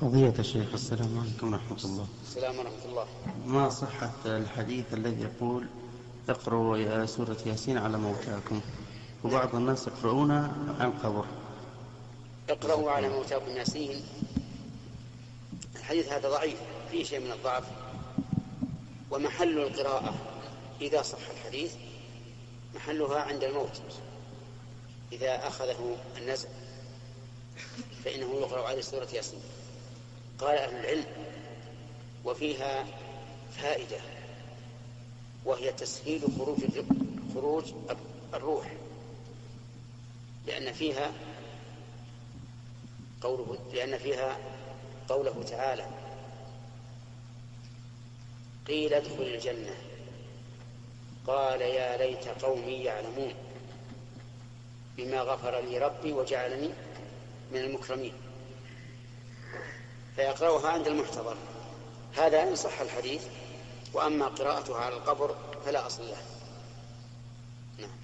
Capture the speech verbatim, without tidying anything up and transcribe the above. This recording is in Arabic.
فضيلة الشيخ السلام عليكم ورحمة الله. السلام ورحمة الله. ما صحة الحديث الذي يقول اقرأوا سورة ياسين على موتاكم وبعض الناس يقرؤون عن قبر؟ اقرأوا على موتاكم ياسين، الحديث هذا ضعيف فيه شيء من الضعف، ومحل القراءة إذا صح الحديث محلها عند الموت إذا أخذه النزع فإنه يقرأ على سورة ياسين. قال أهل العلم وفيها فائدة وهي تسهيل خروج خروج الروح، لأن فيها قوله لأن فيها قوله تعالى قيل ادخل الجنة قال يا ليت قومي يعلمون بما غفر لي ربي وجعلني من المكرمين، فيقرأها عند المحتضر. هذا إن صح الحديث، وأما قراءتها على القبر فلا أصل لها. نعم.